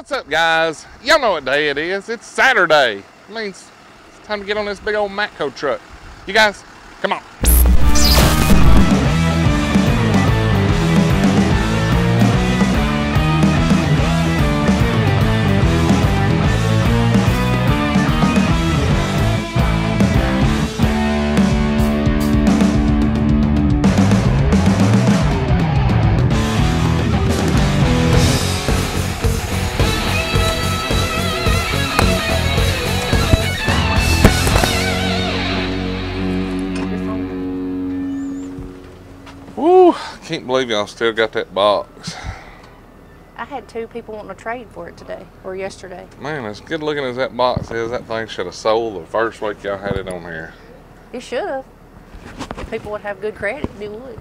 What's up, guys? Y'all know what day it is. It's Saturday. It means it's time to get on this big old Matco truck. You guys, come on. I can't believe y'all still got that box. I had two people wanting to trade for it today or yesterday. Man, as good looking as that box is, that thing should have sold the first week y'all had it on here. It should have. If people would have good credit, they would.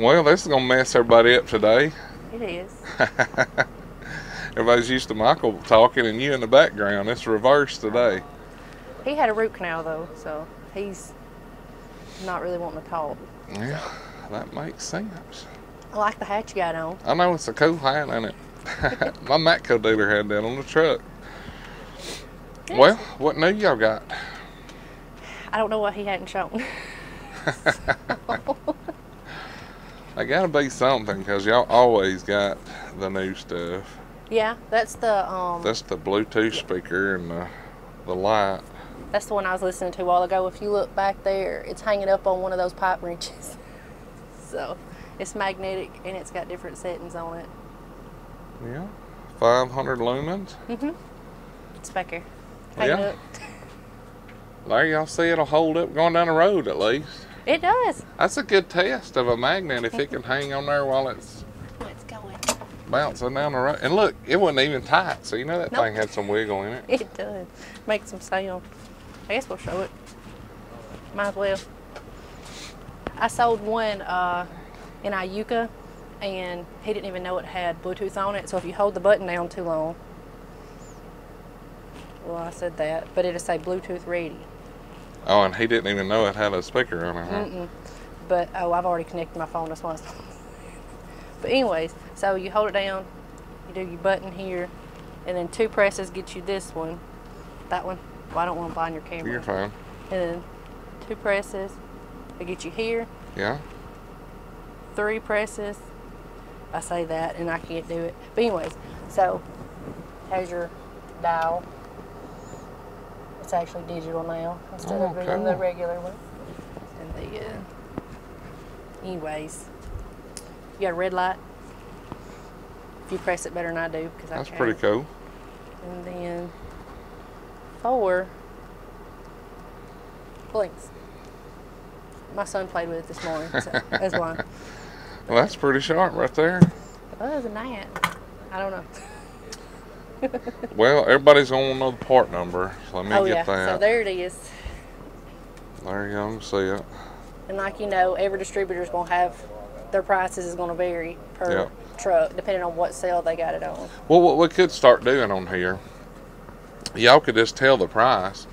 Well, this is gonna mess everybody up today. It is. Everybody's used to Michael talking and you in the background. It's reversed today. He had a root canal though, so he's not really wanting to talk. Yeah. So. That makes sense. I like the hat you got on. I know, it's a cool hat, ain't it? My Matco dealer had that on the truck. Yes. Well, what new y'all got? I don't know what he hadn't shown. They gotta be something, because y'all always got the new stuff. Yeah, that's the... that's the Bluetooth speaker and the light. That's the one I was listening to a while ago. If you look back there, it's hanging up on one of those pipe wrenches. So it's magnetic and it's got different settings on it. Yeah, 500 lumens. Mm-hmm. It's back here. Yeah. There y'all see, it'll hold up going down the road at least. It does. That's a good test of a magnet if it can hang on there while it's going. Bouncing down the road. And look, it wasn't even tight, so you know that thing had some wiggle in it. It does. Make some sound. I guess we'll show it. Might as well. I sold one in Ayuka, and he didn't even know it had Bluetooth on it. So if you hold the button down too long, well, I said that, but it'll say Bluetooth ready. Oh, and he didn't even know it had a speaker on it, huh? Mm-mm. But, oh, I've already connected my phone. That's why it's But anyways, so you hold it down, you do your button here, and then two presses get you this one. That one. Well, I don't want to blind your camera. You're fine. And then two presses. They get you here. Yeah. Three presses. I say that and I can't do it. But anyways, so has your dial. It's actually digital now instead of being the regular one. And the anyways, you got a red light. If you press it better than I do, because I can't. That's pretty cool. And then four blinks. My son played with it this morning, so that's why. Well, that's pretty sharp right there. Other than that, I don't know. Well, everybody's going to know the part number. So let me get that. So there it is. There you go, see it. And like you know, every distributor is going to have their prices is going to vary per truck, depending on what sale they got it on. Well, what we could start doing on here, y'all could just tell the price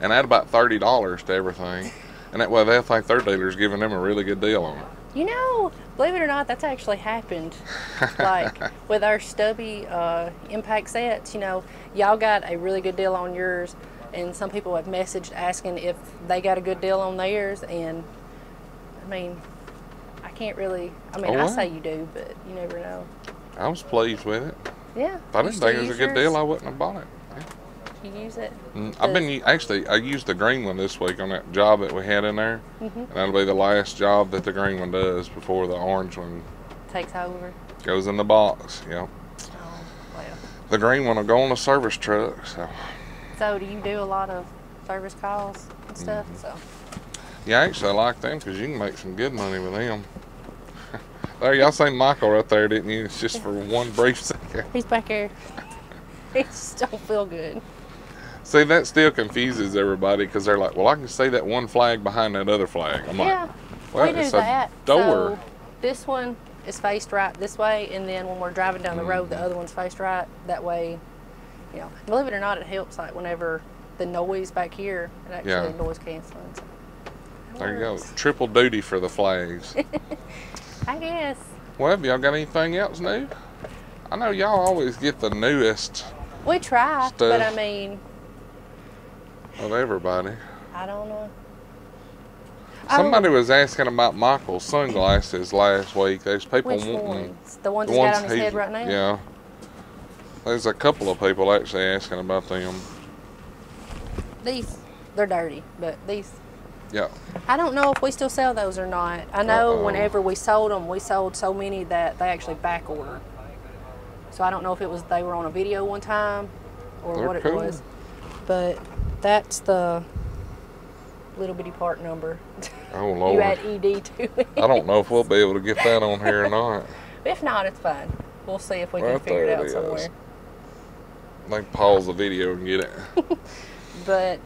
and add about $30 to everything. And that way they'll think their dealer's giving them a really good deal on it. You know, believe it or not, that's actually happened. Like with our stubby impact sets, you know, y'all got a really good deal on yours. And some people have messaged asking if they got a good deal on theirs. And I mean, I can't really, I mean, I say you do, but you never know. I was pleased with it. Yeah. If I didn't think it was a good deal, I wouldn't have bought it. You use it? I've been actually. I used the green one this week on that job that we had in there, and that'll be the last job that the green one does before the orange one takes over. Goes in the box. Yeah. Oh, well. The green one will go on the service truck. So. So do you do a lot of service calls and stuff? So. Yeah, actually, I like them because you can make some good money with them. There, y'all seen Michael right there, didn't you? It's just for one brief second. He's back here. He just don't feel good. See, that still confuses everybody because they're like, well, I can see that one flag behind that other flag. I'm like, well, we do that. Door. So this one is faced right this way, and then when we're driving down the road, the other one's faced right. That way, you know, believe it or not, it helps like whenever the noise back here, it actually noise canceling. So there you go. Triple duty for the flags. I guess. Well, have y'all got anything else new? I know y'all always get the newest. We try, stuff but I mean, of everybody. I don't know. Somebody was asking about Michael's sunglasses last week. There's people wanting the ones he's got on his head right now. Yeah, there's a couple of people actually asking about them. These, they're dirty, but these. Yeah. I don't know if we still sell those or not. I know whenever we sold them, we sold so many that they actually back order. So I don't know if it was they were on a video one time or they're what cool. It was. But that's the little bitty part number. Oh, Lord. You add ED to it. I don't know if we'll be able to get that on here or not. If not, it's fine. We'll see if we can figure it out somewhere. I think pause the video and get it. But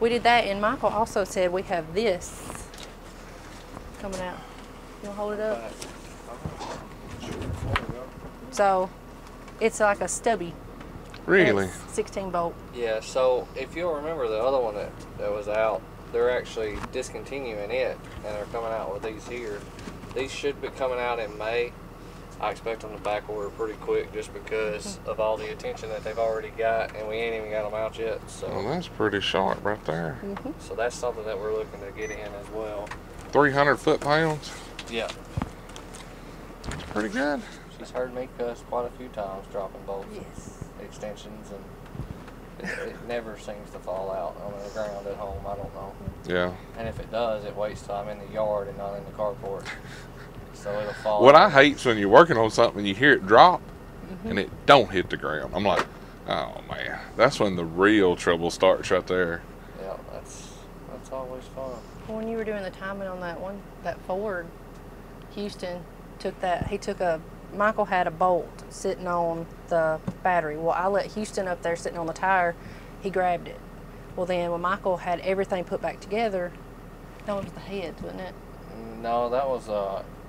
we did that, and Michael also said we have this coming out. You want to hold it up? So it's like a stubby. Really? 16 volt. Yeah, so if you'll remember the other one that was out, they're actually discontinuing it and they're coming out with these here. These should be coming out in May. I expect them to back order pretty quick just because of all the attention that they've already got, and we ain't even got them out yet. So well, that's pretty sharp right there. Mm-hmm. So that's something that we're looking to get in as well. 300 foot-pounds? Yeah. That's pretty good. She's heard me cuss quite a few times dropping bolts and extensions, and it never seems to fall out on the ground at home. I don't know. Yeah. And if it does, it waits till I'm in the yard and not in the carport. So it'll fall. What I hate is when you're working on something and you hear it drop and it don't hit the ground. I'm like, oh man, that's when the real trouble starts right there. Yeah, that's always fun. When you were doing the timing on that one, that Ford, Houston took that. He took a. Michael had a bolt sitting on the battery. Well, I let Houston up there sitting on the tire. He grabbed it. Well, then when Michael had everything put back together, that was the heads, wasn't it? No, that was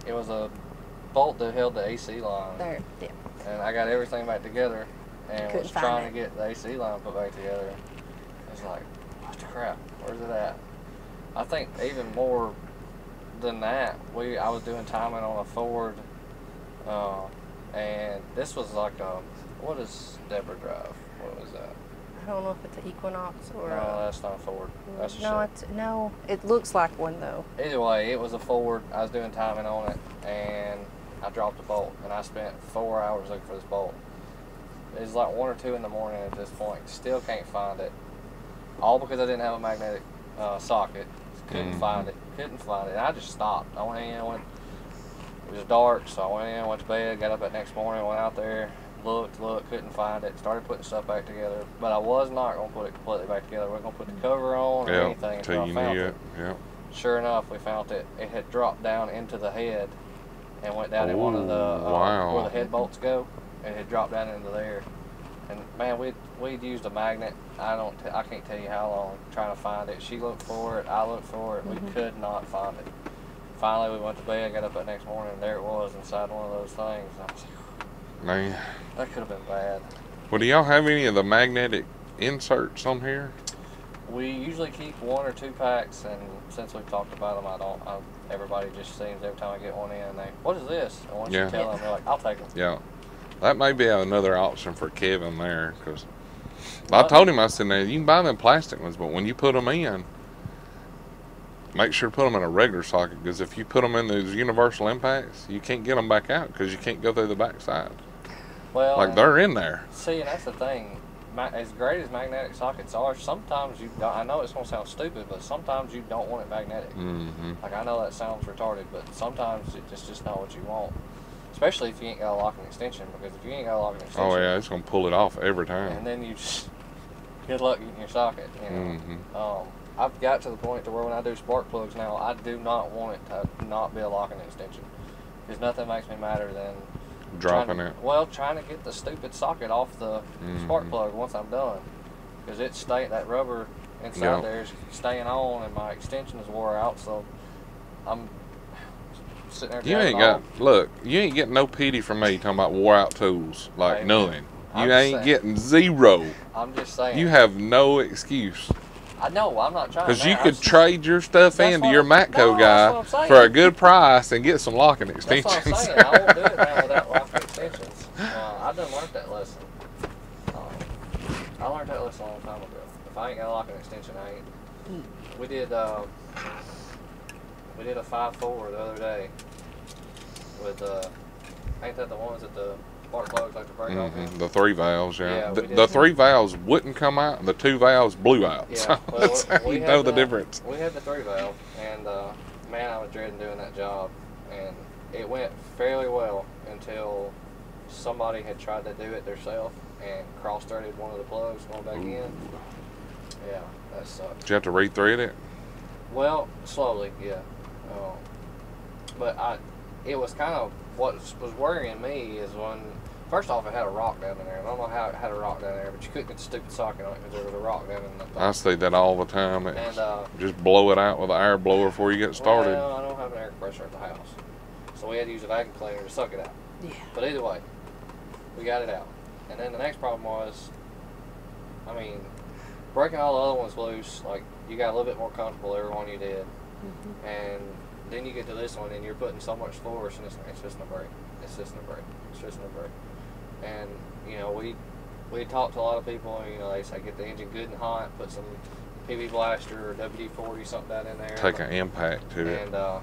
it was a bolt that held the AC line. There, yeah. And I got everything back together and was trying to get the AC line put back together. I was like, what the crap? Where's it at? I think even more than that, I was doing timing on a Ford. And this was like what is Deborah Drive? What was that? I don't know if it's an Equinox or. No, that's not a Ford. That's a no, it looks like one though. Either way, it was a Ford. I was doing timing on it, and I dropped the bolt, and I spent 4 hours looking for this bolt. It was like 1 or 2 in the morning at this point. Still can't find it. All because I didn't have a magnetic socket. Couldn't find it. Couldn't find it. I just stopped. I went in. It was dark, so I went in, went to bed, got up that next morning, went out there, looked, couldn't find it, started putting stuff back together. But I was not going to put it completely back together. We were going to put the cover on or anything until I found it. Yep. Sure enough, we found it. It had dropped down into the head and went down in one of the, where the head bolts go, and it had dropped down into there. And man, we'd used a magnet. I can't tell you how long trying to find it. She looked for it, I looked for it, we could not find it. Finally, we went to bed, got up that next morning, and there it was inside one of those things. I was like, man, that could have been bad. Well, do y'all have any of the magnetic inserts on here? We usually keep 1 or 2 packs, and since we've talked about them, everybody just seems every time I get one in, they, what is this? And once you tell them, they're like, I'll take them. Yeah, that may be another option for Kevin there, because I told him, I said, now, you can buy them plastic ones, but when you put them in, make sure to put them in a regular socket, because if you put them in those universal impacts, you can't get them back out because you can't go through the back side. Well, like they're in there. See, and that's the thing. As great as magnetic sockets are, sometimes you don't, I know it's going to sound stupid, but sometimes you don't want it magnetic. Like, I know that sounds retarded, but sometimes it's just not what you want. Especially if you ain't got a locking extension, because if you ain't got a locking extension. Oh, yeah, it's going to pull it off every time. And then you just, good luck getting your socket, you know. I've got to the point to where when I do spark plugs now, I do not want it to not be a locking extension, because nothing makes me madder than dropping it. Well, trying to get the stupid socket off the spark plug once I'm done, because it's that rubber inside there is staying on, and my extension is wore out. So I'm sitting there. You ain't look. You ain't getting no pity from me talking about wore out tools like none. You ain't getting zero. I'm just saying. You have no excuse. I know, I'm not trying to. Because you could trade your stuff into your Matco guy for a good price and get some locking extensions. That's what I'm saying. I won't do it now without locking extensions. I I done learned that lesson. I learned that lesson a long time ago. If I ain't got to lock an extension, I ain't. We did a 5.4 the other day with ain't that the ones that the spark plugs like to break off? The 3 valves, yeah. The 3 valves wouldn't come out, and the 2 valves blew out. Yeah, so well, that's how you know the difference. We had the 3 valve, and man, I was dreading doing that job, and it went fairly well until somebody had tried to do it themselves and cross-threaded one of the plugs going back in. Yeah, that sucked. Did you have to re-thread it? Well, slowly, yeah. But it was kind of what was worrying me is when, first off, it had a rock down in there. I don't know how it had a rock down there, but you couldn't get the stupid socket on it because there was a rock down in the top. I see that all the time. And, just blow it out with an air blower before you get started. Well, I don't have an air compressor at the house, so we had to use a vacuum cleaner to suck it out. Yeah. But either way, we got it out. And then the next problem was, I mean, breaking all the other ones loose, like, you got a little bit more comfortable every one you did. And then you get to this one, and you're putting so much force, and it's just no break. It's just no break. It's just no break. And, you know, we talked to a lot of people, and, you know, they say get the engine good and hot, put some PB blaster or WD-40, something that in there. Take an impact to it. And,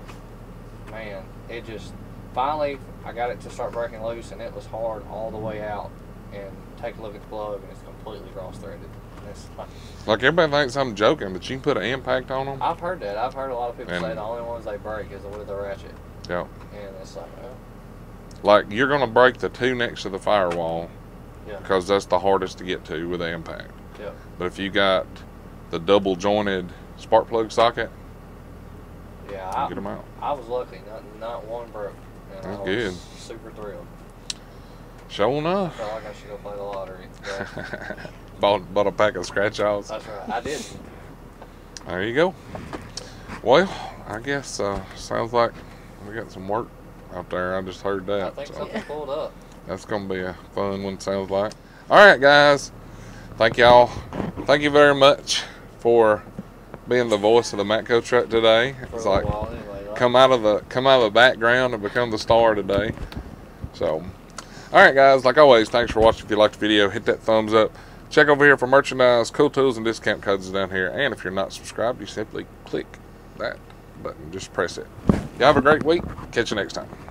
man, it just, finally, I got it to start breaking loose, and it was hard all the way out. And take a look at the plug, and it's completely cross-threaded. Like, everybody thinks I'm joking, but you can put an impact on them. I've heard that. I've heard a lot of people say the only ones they break is with the ratchet. Yeah. And it's like, oh. Like, you're going to break the 2 next to the firewall because that's the hardest to get to with the impact. Yeah. But if you got the double-jointed spark plug socket, yeah, get them out. I was lucky. Not one broke. And that's good. Super thrilled. Sure enough. I felt like I should go play the lottery. Bought a pack of scratch-offs. That's right. I did. There you go. Well, I guess sounds like we got some work out there. I just heard that. I think something pulled up. That's going to be a fun one, sounds like. All right, guys. Thank y'all. Thank you very much for being the voice of the Matco truck today. It's like, come out of the background and become the star today. So... Alright guys, like always, thanks for watching. If you liked the video, hit that thumbs up. Check over here for merchandise, cool tools, and discount codes down here. And if you're not subscribed, you simply click that button. Just press it. Y'all have a great week. Catch you next time.